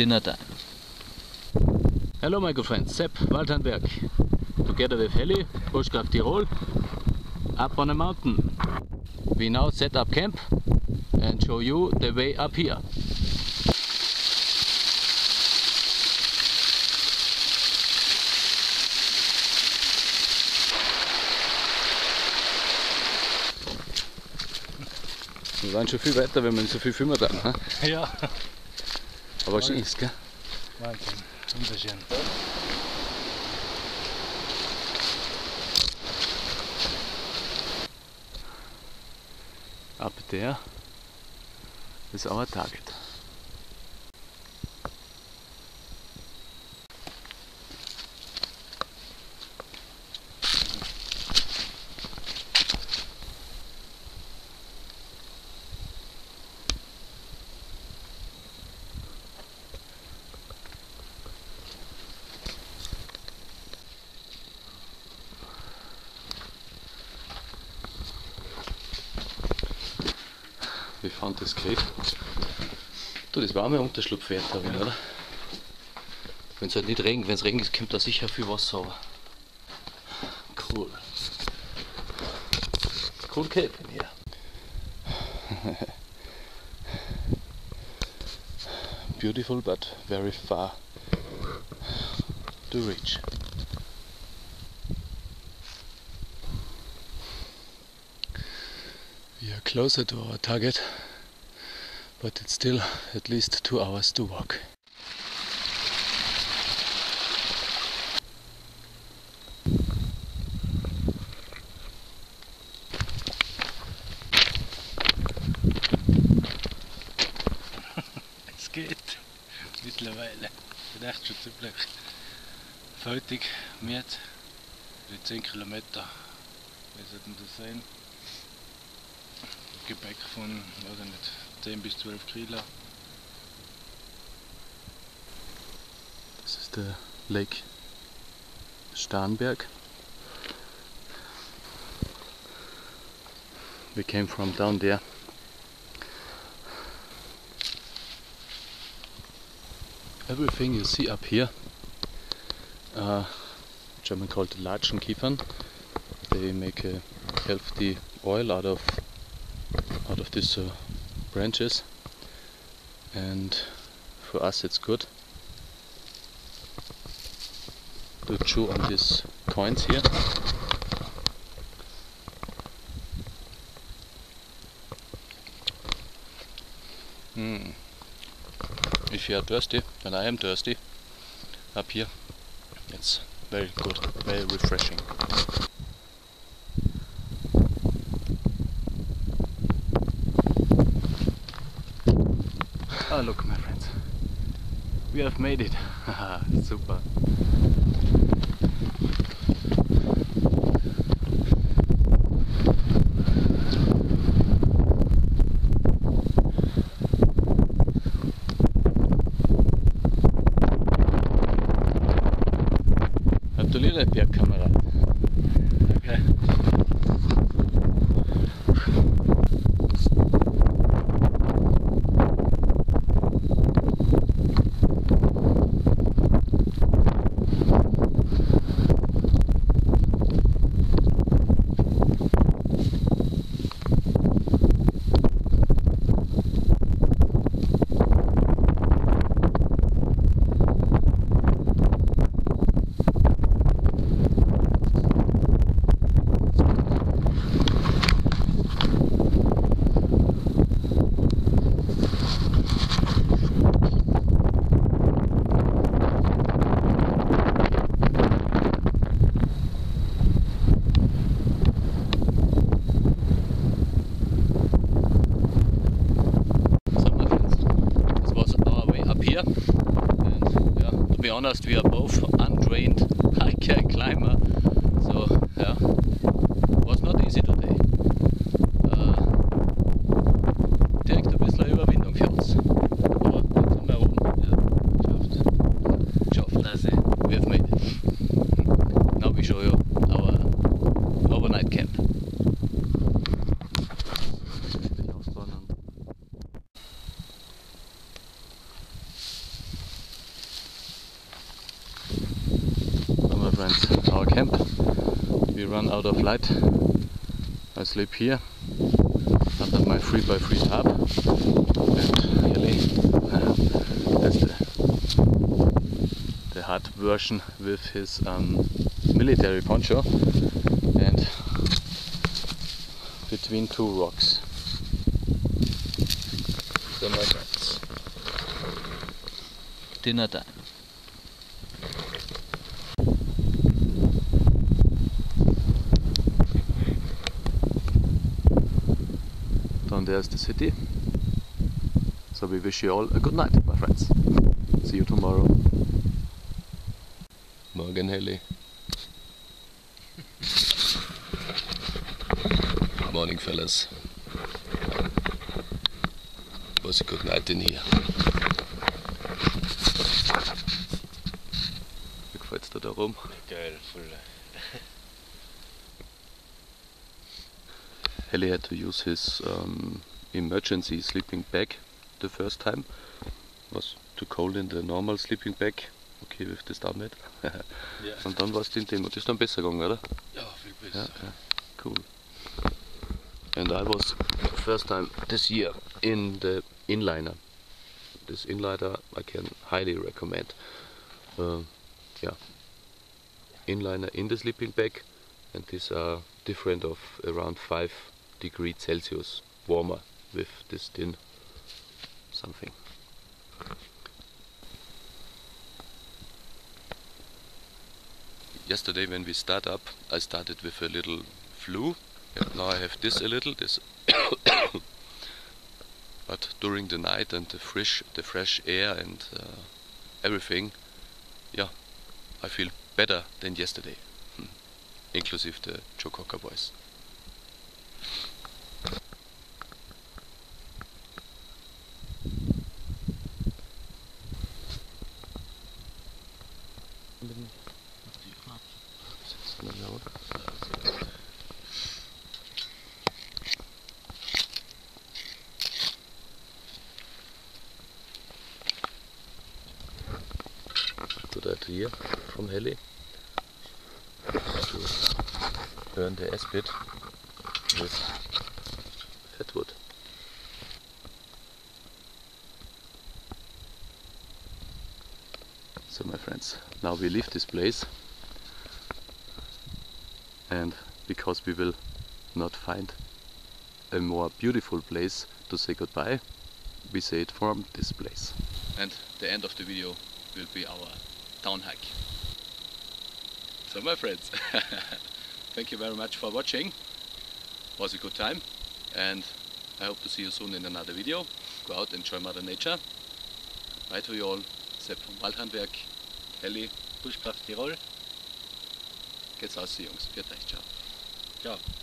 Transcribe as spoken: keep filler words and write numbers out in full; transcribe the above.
dinner time. Hello my good friends, Sepp, Waldhandwerk, together with Helli, Bushcraft Tirol, up on a mountain. We now set up camp and show you the way up here. Wir waren schon viel weiter, wenn wir nicht so viel filmen dran. He? Ja. Aber schön ist, gell? Wahnsinn, wunderschön. Up there is our target. We found this cave. Du, das war einmal ein Unterschlupfwert, ja. Oder? Wenn es halt nicht regnet, wenn es regnet, kommt da sicher viel Wasser runter. Cool. Cool Cave in hier. Beautiful but very far to reach. We are closer to our target, but it's still at least two hours to walk. Es geht mittlerweile. Ich bin echt schon ziemlich fertig mit die zehn Kilometer. Wie sollten das sein? Gepäck von, weiß nicht, zehn bis zwölf Kilo. Das ist der Lake Starnberg. We came from down there. Everything you see up here, uh, German called Latschenkiefern. They make a healthy oil out of out of these uh, branches, and for us it's good to chew on these coins here. Mm. If you are thirsty, and I am thirsty, up here it's very good, very refreshing. Oh, look my friends, we have made it. Super. Gratuliere, Bergkamerad. Okay. Honest, we are both untrained hiker climber, so yeah, was not easy today. Uh, direkt ein bisschen Überwindung für uns, aber jetzt sind wir oben. Ja, geschafft. Geschafft. We have made it. Now we show you our overnight camp. friends, our camp. We run out of light. I sleep here under my three by three tarp. And really, that's the, the hard version with his um, military poncho. And between two rocks. So my friends, dinner time. Down there is the city. So we wish you all a good night, my friends. See you tomorrow. Morgen, Helli. Morning, fellas. It was a good night in here. Wie gefällt's dir da rum? Geil, voll. Helli had to use his um, emergency sleeping bag the first time. It was too cold in the normal sleeping bag. Okay, with the start nicht. Yeah. Und dann war es den Thema. Das ist dann besser gegangen, oder? Ja, viel besser. Ja, ja. Cool. And I was first time this year in the inliner. This inliner I can highly recommend. Uh, yeah, inliner in the sleeping bag, and these are different of around five degrees Celsius warmer with this tin something. Yesterday when we start up, I started with a little flu. Yeah, now I have this a little, this, but during the night and the fresh, the fresh air and uh, everything, yeah, I feel better than yesterday, hmm. Inclusive the Joe Cocker voice. Here from Helli to burn the ash pit with fat wood. So my friends, now we leave this place, and because we will not find a more beautiful place to say goodbye, we say it from this place. And the end of the video will be our down hike. So my friends, thank you very much for watching. It was a good time, and I hope to see you soon in another video. Go out, enjoy Mother Nature. Bye to you all. Sepp from Waldhandwerk, Helli, Bushcraft Tirol. Geht's aus, die Jungs. Viert euch, ciao. Ciao.